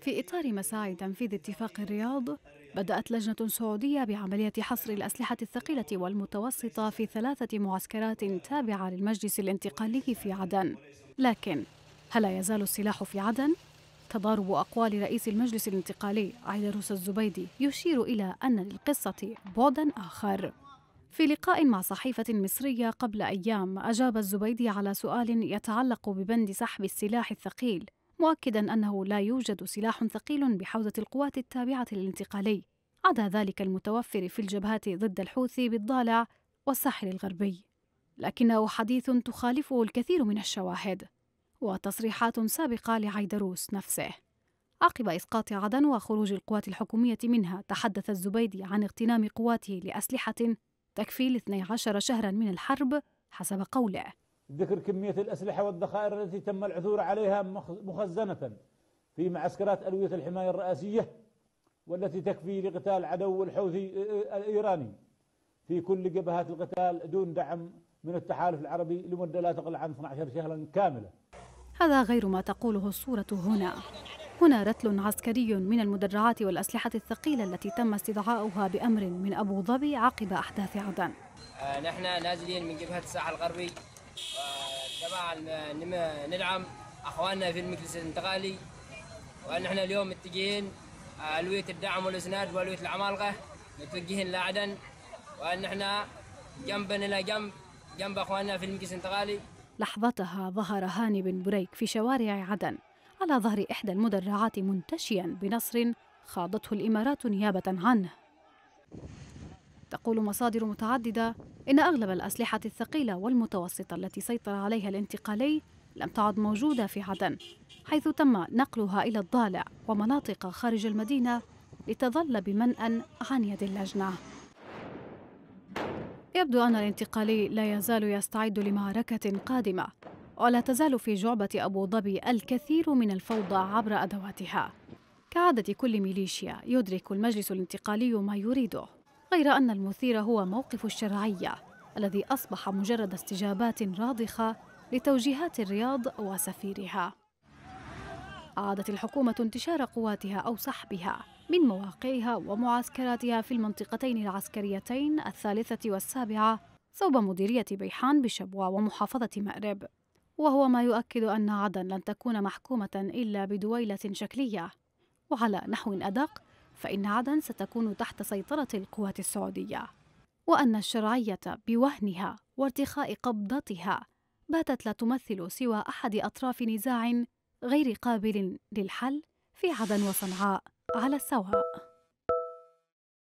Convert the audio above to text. في إطار مساعي تنفيذ اتفاق الرياض، بدأت لجنة سعودية بعملية حصر الأسلحة الثقيلة والمتوسطة في 3 معسكرات تابعة للمجلس الانتقالي في عدن. لكن هل يزال السلاح في عدن؟ تضارب أقوال رئيس المجلس الانتقالي عيدروس الزبيدي يشير إلى أن للقصة بعداً آخر. في لقاء مع صحيفة مصرية قبل أيام، أجاب الزبيدي على سؤال يتعلق ببند سحب السلاح الثقيل، مؤكداً أنه لا يوجد سلاح ثقيل بحوزة القوات التابعة للانتقالي، عدا ذلك المتوفر في الجبهات ضد الحوثي بالضالع والساحل الغربي، لكنه حديث تخالفه الكثير من الشواهد وتصريحات سابقة لعيدروس نفسه. عقب إسقاط عدن وخروج القوات الحكومية منها، تحدث الزبيدي عن اغتنام قواته لأسلحة تكفي ل12 شهراً من الحرب حسب قوله. ذكر كمية الأسلحة والذخائر التي تم العثور عليها مخزنة في معسكرات ألوية الحماية الرئاسية، والتي تكفي لقتال عدو الحوثي الإيراني في كل جبهات القتال دون دعم من التحالف العربي لمدة لا تقل عن 12 شهراً كاملة. هذا غير ما تقوله الصورة هنا. هنا رتل عسكري من المدرعات والأسلحة الثقيلة التي تم استدعاؤها بأمر من أبو ظبي عقب أحداث عدن. نحن نازلين من جبهة الساحل الغربي، طبعا ندعم أخواننا في المجلس الانتقالي، ونحن اليوم متجهين ألوية الدعم والإسناد وألوية العمالقة متوجهين لعدن، ونحن جنبا إلى جنب أخواننا في المجلس الانتقالي. لحظتها ظهر هاني بن بريك في شوارع عدن على ظهر إحدى المدرعات منتشياً بنصر خاضته الإمارات نيابة عنه. تقول مصادر متعددة إن أغلب الأسلحة الثقيلة والمتوسطة التي سيطر عليها الانتقالي لم تعد موجودة في عدن، حيث تم نقلها إلى الضالع ومناطق خارج المدينة لتظل بمنأى عن يد اللجنة. يبدو أن الانتقالي لا يزال يستعد لمعركة قادمة، ولا تزال في جعبة أبو ظبي الكثير من الفوضى عبر أدواتها. كعادة كل ميليشيا يدرك المجلس الانتقالي ما يريده، غير أن المثير هو موقف الشرعية الذي أصبح مجرد استجابات راضخة لتوجيهات الرياض وسفيرها. أعادت الحكومة انتشار قواتها أو سحبها من مواقعها ومعسكراتها في المنطقتين العسكريتين 3 و 7 صوب مديرية بيحان بشبوة ومحافظة مأرب، وهو ما يؤكد أن عدن لن تكون محكومة إلا بدويلة شكلية. وعلى نحو أدق، فإن عدن ستكون تحت سيطرة القوات السعودية، وأن الشرعية بوهنها وارتخاء قبضتها باتت لا تمثل سوى أحد أطراف نزاع غير قابل للحل في عدن وصنعاء على السواء.